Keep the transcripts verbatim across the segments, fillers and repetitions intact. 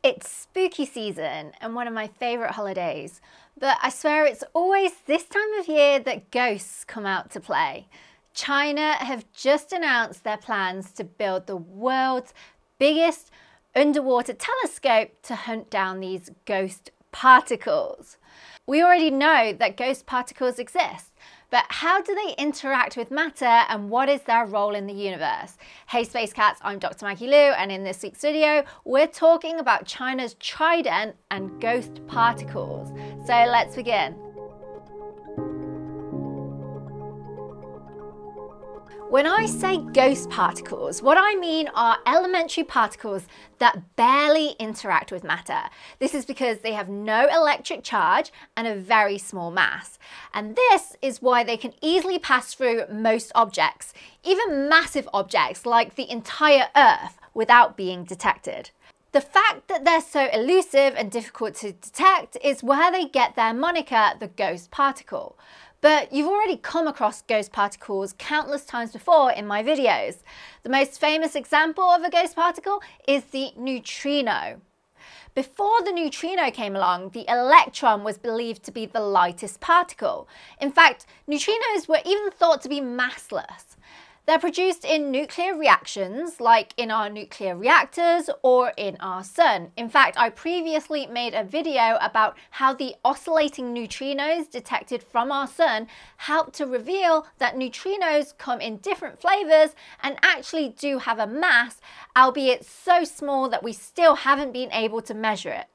It's spooky season and one of my favourite holidays, but I swear it's always this time of year that ghosts come out to play. China have just announced their plans to build the world's biggest underwater telescope to hunt down these ghost particles. We already know that ghost particles exist, but how do they interact with matter and what is their role in the universe? Hey Space Cats, I'm Doctor Maggie Liu, and in this week's video, we're talking about China's TRIDENT and ghost particles. So let's begin. When I say ghost particles, what I mean are elementary particles that barely interact with matter. This is because they have no electric charge and a very small mass. And this is why they can easily pass through most objects, even massive objects like the entire Earth, without being detected. The fact that they're so elusive and difficult to detect is where they get their moniker, the ghost particle. But you've already come across ghost particles countless times before in my videos. The most famous example of a ghost particle is the neutrino. Before the neutrino came along, the electron was believed to be the lightest particle. In fact, neutrinos were even thought to be massless. They're produced in nuclear reactions, like in our nuclear reactors or in our sun. In fact, I previously made a video about how the oscillating neutrinos detected from our sun helped to reveal that neutrinos come in different flavors and actually do have a mass, albeit so small that we still haven't been able to measure it.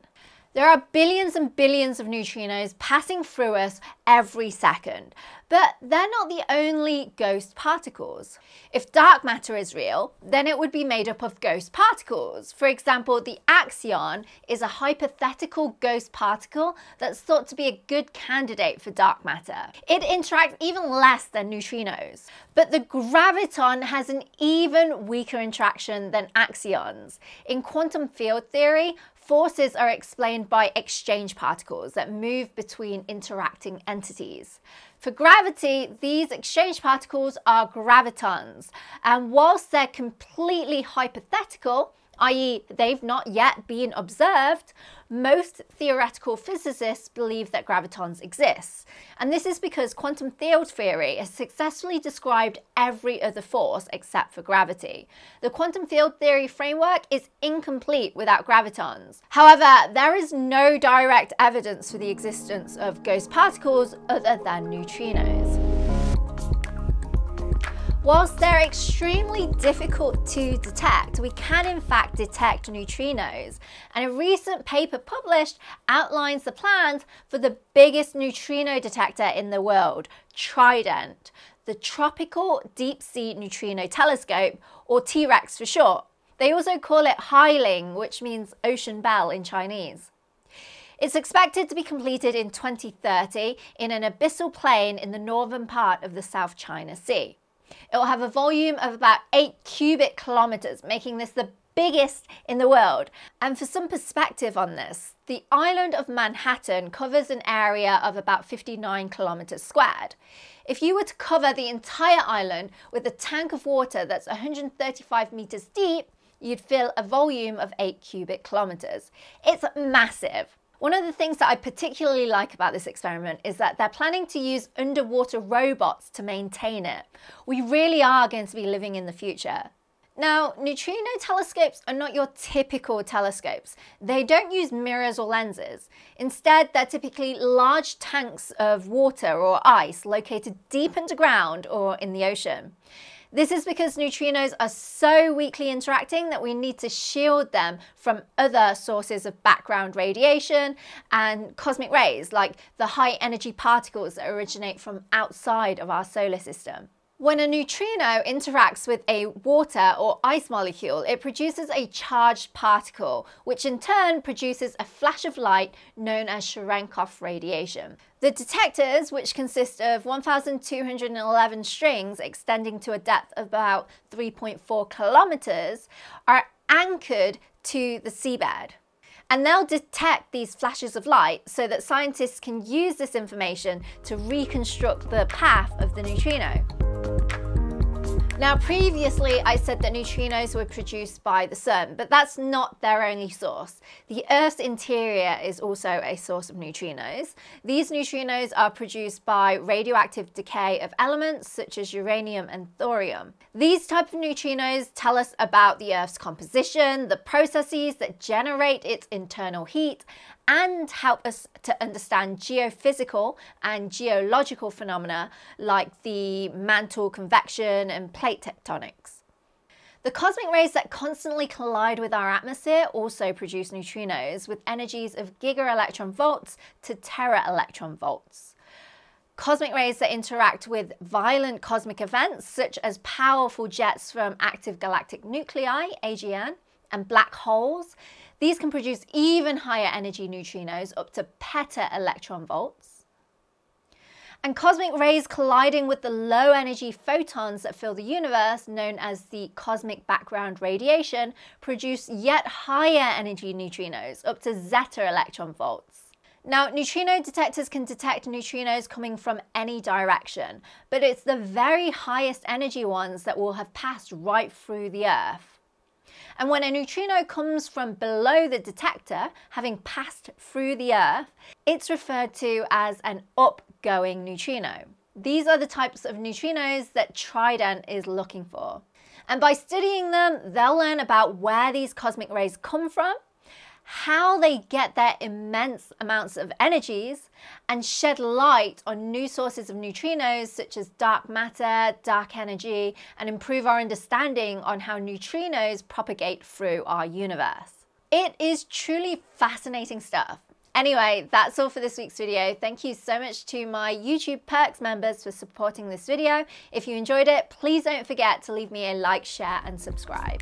There are billions and billions of neutrinos passing through us every second, but they're not the only ghost particles. If dark matter is real, then it would be made up of ghost particles. For example, the axion is a hypothetical ghost particle that's thought to be a good candidate for dark matter. It interacts even less than neutrinos, but the graviton has an even weaker interaction than axions. In quantum field theory, forces are explained by exchange particles that move between interacting entities. For gravity, these exchange particles are gravitons, and whilst they're completely hypothetical, that is they've not yet been observed, most theoretical physicists believe that gravitons exist. And this is because quantum field theory has successfully described every other force except for gravity. The quantum field theory framework is incomplete without gravitons. However, there is no direct evidence for the existence of ghost particles other than neutrinos. Whilst they're extremely difficult to detect, we can in fact detect neutrinos, and a recent paper published outlines the plans for the biggest neutrino detector in the world, TRIDENT, the Tropical Deep Sea Neutrino Telescope, or T Rex for short. They also call it Hai Ling, which means ocean bell in Chinese. It's expected to be completed in twenty thirty in an abyssal plain in the northern part of the South China Sea. It will have a volume of about eight cubic kilometers, making this the biggest in the world. And for some perspective on this, the island of Manhattan covers an area of about fifty-nine kilometers squared. If you were to cover the entire island with a tank of water that's one hundred thirty-five meters deep, you'd fill a volume of eight cubic kilometers. It's massive. One of the things that I particularly like about this experiment is that they're planning to use underwater robots to maintain it. We really are going to be living in the future. Now, neutrino telescopes are not your typical telescopes. They don't use mirrors or lenses. Instead, they're typically large tanks of water or ice located deep underground or in the ocean. This is because neutrinos are so weakly interacting that we need to shield them from other sources of background radiation and cosmic rays, like the high energy particles that originate from outside of our solar system. When a neutrino interacts with a water or ice molecule, it produces a charged particle, which in turn produces a flash of light known as Cherenkov radiation. The detectors, which consist of one thousand two hundred eleven strings extending to a depth of about three point four kilometers, are anchored to the seabed. And they'll detect these flashes of light so that scientists can use this information to reconstruct the path of the neutrino. Now, previously I said that neutrinos were produced by the sun, but that's not their only source. The Earth's interior is also a source of neutrinos. These neutrinos are produced by radioactive decay of elements such as uranium and thorium. These types of neutrinos tell us about the Earth's composition, the processes that generate its internal heat, and help us to understand geophysical and geological phenomena like the mantle convection and plate tectonics. The cosmic rays that constantly collide with our atmosphere also produce neutrinos with energies of giga-electron volts to tera-electron volts. Cosmic rays that interact with violent cosmic events such as powerful jets from active galactic nuclei, A G N, and black holes. These can produce even higher energy neutrinos, up to peta-electron volts. And cosmic rays colliding with the low energy photons that fill the universe, known as the cosmic background radiation, produce yet higher energy neutrinos, up to zeta-electron volts. Now, neutrino detectors can detect neutrinos coming from any direction, but it's the very highest energy ones that will have passed right through the Earth. And when a neutrino comes from below the detector, having passed through the Earth, it's referred to as an upgoing neutrino. These are the types of neutrinos that TRIDENT is looking for. And by studying them, they'll learn about where these cosmic rays come from, how they get their immense amounts of energies, and shed light on new sources of neutrinos such as dark matter, dark energy, and improve our understanding on how neutrinos propagate through our universe. It is truly fascinating stuff. Anyway, that's all for this week's video. Thank you so much to my YouTube Perks members for supporting this video. If you enjoyed it, please don't forget to leave me a like, share, and subscribe.